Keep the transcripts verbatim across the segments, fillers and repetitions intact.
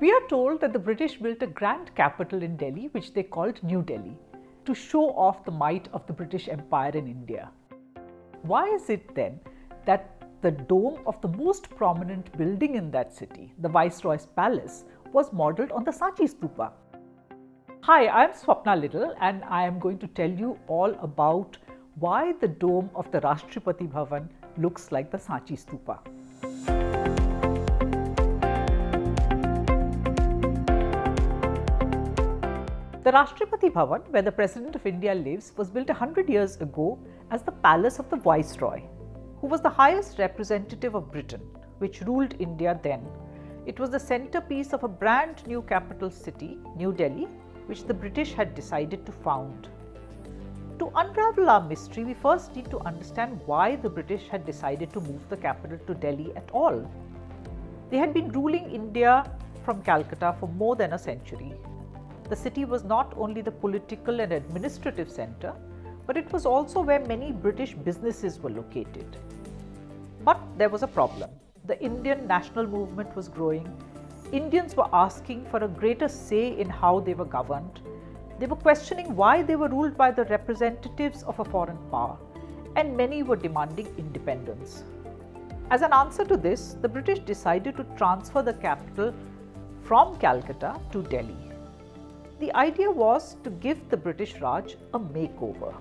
We are told that the British built a grand capital in Delhi, which they called New Delhi, to show off the might of the British Empire in India. Why is it then that the dome of the most prominent building in that city, the Viceroy's Palace, was modelled on the Sanchi Stupa? Hi, I'm Swapna Little and I am going to tell you all about why the dome of the Rashtrapati Bhavan looks like the Sanchi Stupa. The Rashtrapati Bhavan, where the President of India lives, was built one hundred years ago as the palace of the Viceroy, who was the highest representative of Britain, which ruled India then. It was the centerpiece of a brand new capital city, New Delhi, which the British had decided to found. To unravel our mystery, we first need to understand why the British had decided to move the capital to Delhi at all. They had been ruling India from Calcutta for more than a century. The city was not only the political and administrative centre, but it was also where many British businesses were located. But there was a problem. The Indian national movement was growing. Indians were asking for a greater say in how they were governed. They were questioning why they were ruled by the representatives of a foreign power, and many were demanding independence. As an answer to this, the British decided to transfer the capital from Calcutta to Delhi. The idea was to give the British Raj a makeover.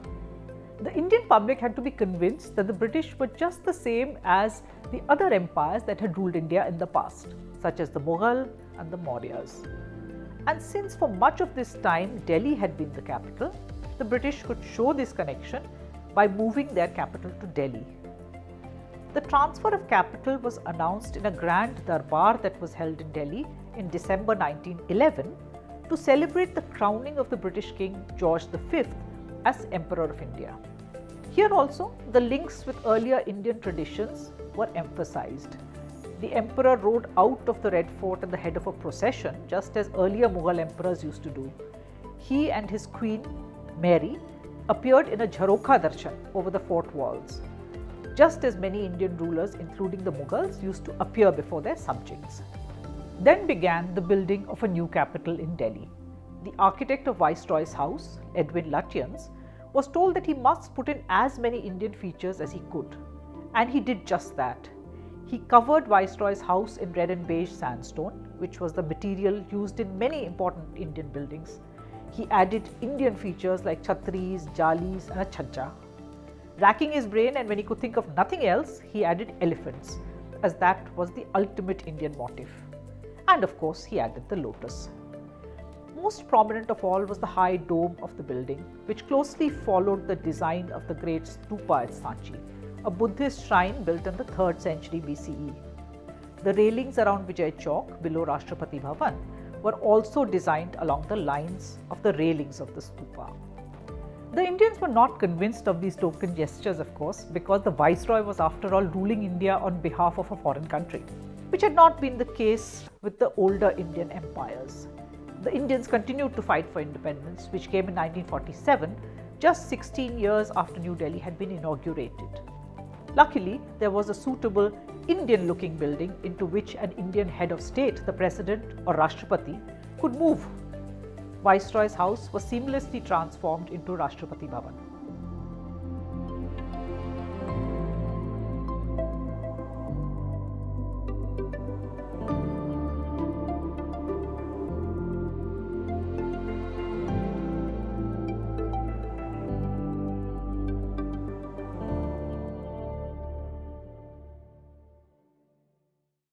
The Indian public had to be convinced that the British were just the same as the other empires that had ruled India in the past, such as the Mughal and the Mauryas. And since for much of this time Delhi had been the capital, the British could show this connection by moving their capital to Delhi. The transfer of capital was announced in a grand darbar that was held in Delhi in December nineteen eleven. To celebrate the crowning of the British King George the Fifth as Emperor of India. Here also, the links with earlier Indian traditions were emphasized. The Emperor rode out of the Red Fort at the head of a procession, just as earlier Mughal emperors used to do. He and his Queen, Mary, appeared in a Jharokha Darshan over the fort walls, just as many Indian rulers, including the Mughals, used to appear before their subjects. Then began the building of a new capital in Delhi. The architect of Viceroy's House, Edwin Lutyens, was told that he must put in as many Indian features as he could. And he did just that. He covered Viceroy's House in red and beige sandstone, which was the material used in many important Indian buildings. He added Indian features like chhatris, jalis and a chhajja. Racking his brain, and when he could think of nothing else, he added elephants, as that was the ultimate Indian motif. And of course, he added the lotus. Most prominent of all was the high dome of the building, which closely followed the design of the great stupa at Sanchi, a Buddhist shrine built in the third century B C E. The railings around Vijay Chowk below Rashtrapati Bhavan were also designed along the lines of the railings of the stupa. The Indians were not convinced of these token gestures, of course, because the Viceroy was after all ruling India on behalf of a foreign country, which had not been the case with the older Indian empires. The Indians continued to fight for independence, which came in nineteen forty-seven, just sixteen years after New Delhi had been inaugurated. Luckily, there was a suitable Indian-looking building into which an Indian head of state, the President or Rashtrapati, could move. Viceroy's House was seamlessly transformed into Rashtrapati Bhavan.